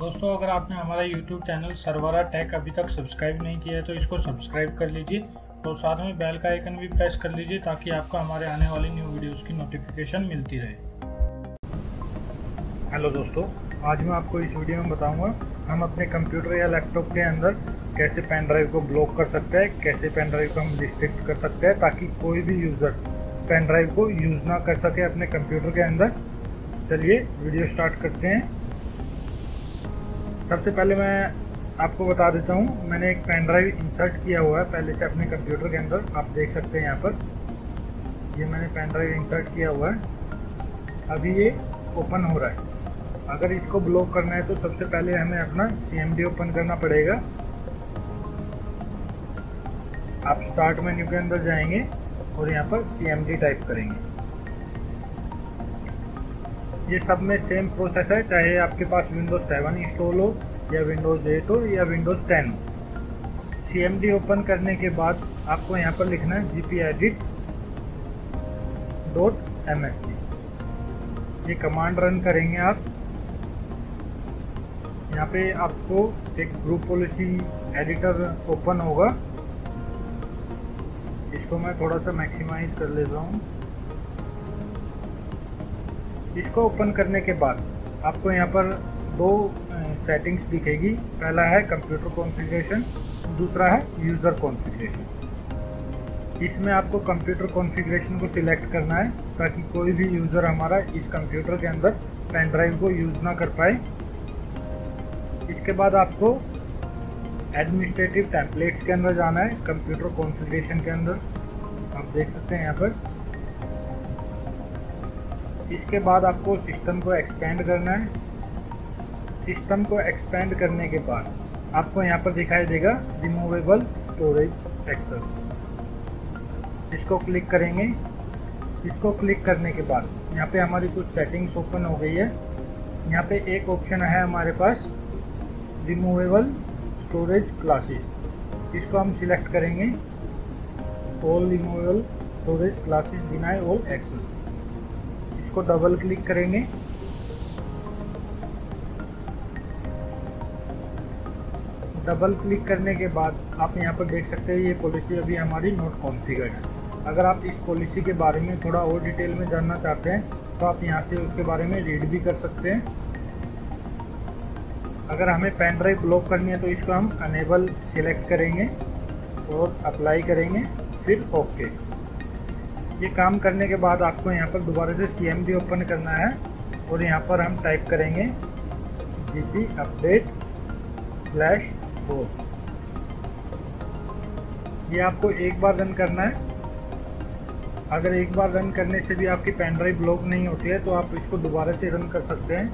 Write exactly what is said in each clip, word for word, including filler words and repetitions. दोस्तों, अगर आपने हमारा यूट्यूब चैनल सरवरा टेक अभी तक सब्सक्राइब नहीं किया है तो इसको सब्सक्राइब कर लीजिए और साथ में बेल का आइकन भी प्रेस कर लीजिए ताकि आपको हमारे आने वाली न्यू वीडियोस की नोटिफिकेशन मिलती रहे। हेलो दोस्तों, आज मैं आपको इस वीडियो में बताऊँगा हम अपने कंप्यूटर या लैपटॉप के अंदर कैसे पेन ड्राइव को ब्लॉक कर सकते हैं, कैसे पेन ड्राइव को हम रिस्ट्रिक्ट कर सकते हैं ताकि कोई भी यूज़र पेन ड्राइव को यूज़ ना कर सके अपने कंप्यूटर के अंदर। चलिए वीडियो स्टार्ट करते हैं। सबसे पहले मैं आपको बता देता हूँ, मैंने एक पेन ड्राइव इंसर्ट किया हुआ है पहले से अपने कंप्यूटर के अंदर। आप देख सकते हैं यहाँ पर, ये मैंने पेन ड्राइव इंसर्ट किया हुआ है। अभी ये ओपन हो रहा है। अगर इसको ब्लॉक करना है तो सबसे पहले हमें अपना सीएमडी ओपन करना पड़ेगा। आप स्टार्ट मेन्यू के अंदर जाएंगे और यहाँ पर सीएमडी टाइप करेंगे। ये सब में सेम प्रोसेस है, चाहे आपके पास विंडोज़ सेवन इंस्टॉल हो या विंडोज़ एट हो या विंडोज़ टेन हो। सीएमडी ओपन करने के बाद आपको यहाँ पर लिखना है G P edit dot M S D. ये कमांड रन करेंगे आप। यहाँ पे आपको एक ग्रुप पॉलिसी एडिटर ओपन होगा। इसको मैं थोड़ा सा मैक्सिमाइज कर लेता हूँ। इसको ओपन करने के बाद आपको यहाँ पर दो सेटिंग्स दिखेगी। पहला है कंप्यूटर कॉन्फ़िगरेशन, दूसरा है यूज़र कॉन्फ़िगरेशन। इसमें आपको कंप्यूटर कॉन्फ़िगरेशन को सिलेक्ट करना है ताकि कोई भी यूज़र हमारा इस कंप्यूटर के अंदर पेन ड्राइव को यूज़ ना कर पाए। इसके बाद आपको एडमिनिस्ट्रेटिव टेम्पलेट्स के अंदर जाना है, कंप्यूटर कॉन्फ़िगरेशन के अंदर। आप देख सकते हैं यहाँ पर। इसके बाद आपको सिस्टम को एक्सपेंड करना है। सिस्टम को एक्सपेंड करने के बाद आपको यहाँ पर दिखाई देगा रिमूवेबल स्टोरेज एक्सेस। इसको क्लिक करेंगे। इसको क्लिक करने के बाद यहाँ पे हमारी कुछ सेटिंग्स ओपन हो गई है। यहाँ पे एक ऑप्शन है हमारे पास रिमूवेबल स्टोरेज क्लासेस। इसको हम सिलेक्ट करेंगे। All removable storage classes deny all access. को डबल क्लिक करेंगे। डबल क्लिक करने के बाद आप यहाँ पर देख सकते हैं ये पॉलिसी अभी हमारी नॉट कॉन्फ़िगर्ड है। अगर आप इस पॉलिसी के बारे में थोड़ा और डिटेल में जानना चाहते हैं तो आप यहाँ से उसके बारे में रीड भी कर सकते हैं। अगर हमें पेन ड्राइव ब्लॉक करनी है तो इसको हम अनेबल सिलेक्ट करेंगे और अप्लाई करेंगे, फिर ओके। ये काम करने के बाद आपको यहाँ पर दोबारा से सीएमडी ओपन करना है और यहाँ पर हम टाइप करेंगे G P update slash four. ये आपको एक बार रन करना है। अगर एक बार रन करने से भी आपकी पेन ड्राइव ब्लॉक नहीं होती है तो आप इसको दोबारा से रन कर सकते हैं।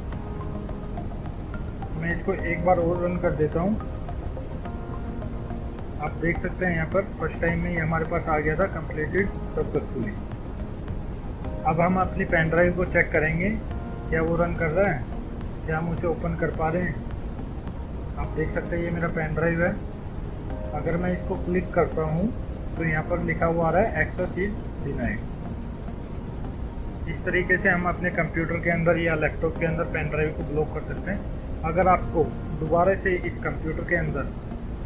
मैं इसको एक बार और रन कर देता हूँ। आप देख सकते हैं यहाँ पर फर्स्ट टाइम में ये हमारे पास आ गया था कंप्लीटेड सक्सेसफुली। अब हम अपनी पेन ड्राइव को चेक करेंगे, क्या वो रन कर रहा है, क्या हम उसे ओपन कर पा रहे हैं। आप देख सकते हैं ये मेरा पेन ड्राइव है। अगर मैं इसको क्लिक करता हूँ तो यहाँ पर लिखा हुआ आ रहा है एक्सेस इज डिनाइड। इस तरीके से हम अपने कंप्यूटर के अंदर या लैपटॉप के अंदर पेन ड्राइव को ब्लॉक कर सकते हैं। अगर आपको दोबारा से इस कंप्यूटर के अंदर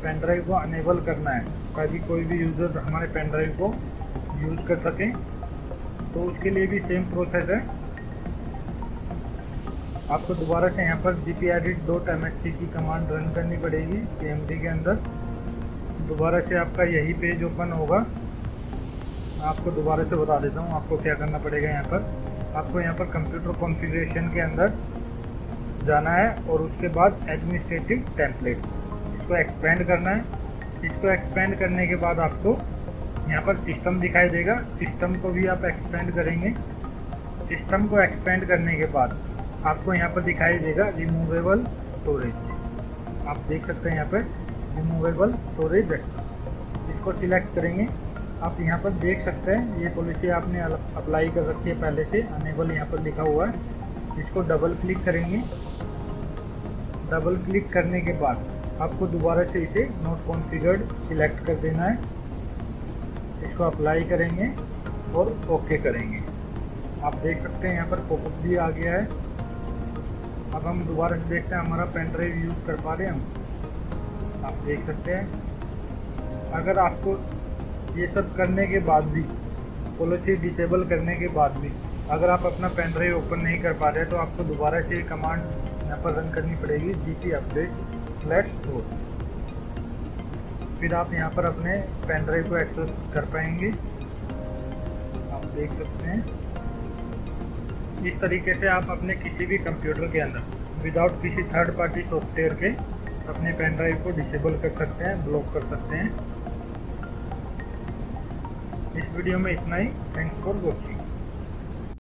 पेन ड्राइव को अनेबल करना है ताकि कोई भी यूज़र हमारे पेन ड्राइव को यूज़ कर सकें तो उसके लिए भी सेम प्रोसेस है। आपको दोबारा से यहाँ पर G P edit dot M S C की कमांड रन करनी पड़ेगी सीएमडी के अंदर। दोबारा से आपका यही पेज ओपन होगा। आपको दोबारा से बता देता हूँ आपको क्या करना पड़ेगा। यहाँ पर आपको यहाँ पर कंप्यूटर कॉन्फ़िगरेशन के अंदर जाना है और उसके बाद एडमिनिस्ट्रेटिव टेम्पलेट इसको एक्सपेंड करना है। इसको एक्सपेंड करने के बाद आपको यहाँ पर सिस्टम दिखाई देगा। सिस्टम को भी आप एक्सपेंड करेंगे। सिस्टम को एक्सपेंड करने के बाद आपको यहाँ पर दिखाई देगा रिमूवेबल स्टोरेज। आप देख सकते हैं यहाँ पर रिमूवेबल स्टोरेज एक्सेस। इसको सिलेक्ट करेंगे। आप यहाँ पर देख सकते हैं ये पॉलिसी आपने अप्लाई कर रखी है पहले से, अनेबल यहाँ पर लिखा हुआ है। इसको डबल क्लिक करेंगे। डबल क्लिक करने के बाद आपको दोबारा से इसे नॉट कॉन्फ़िगर्ड सिलेक्ट कर देना है। इसको अप्लाई करेंगे और ओके करेंगे। आप देख सकते हैं यहाँ पर पॉपअप भी आ गया है। अब हम दोबारा से देखते हैं, हमारा पेन ड्राइव यूज़ कर पा रहे हैं हम, आप देख सकते हैं। अगर आपको ये सब करने के बाद भी, पॉलिसी डिसेबल करने के बाद भी अगर आप अपना पेन ड्राइव ओपन नहीं कर पा रहे तो आपको दोबारा से कमांड यहाँ पर रन करनी पड़ेगी, gp update slash go, फिर आप यहाँ पर अपने पेन ड्राइव को एक्सेस कर पाएंगे। आप देख सकते हैं इस तरीके से आप अपने किसी भी कंप्यूटर के अंदर विदाउट किसी थर्ड पार्टी सॉफ्टवेयर के अपने पेन ड्राइव को डिसेबल कर सकते हैं, ब्लॉक कर सकते हैं। इस वीडियो में इतना ही। Thanks for watching.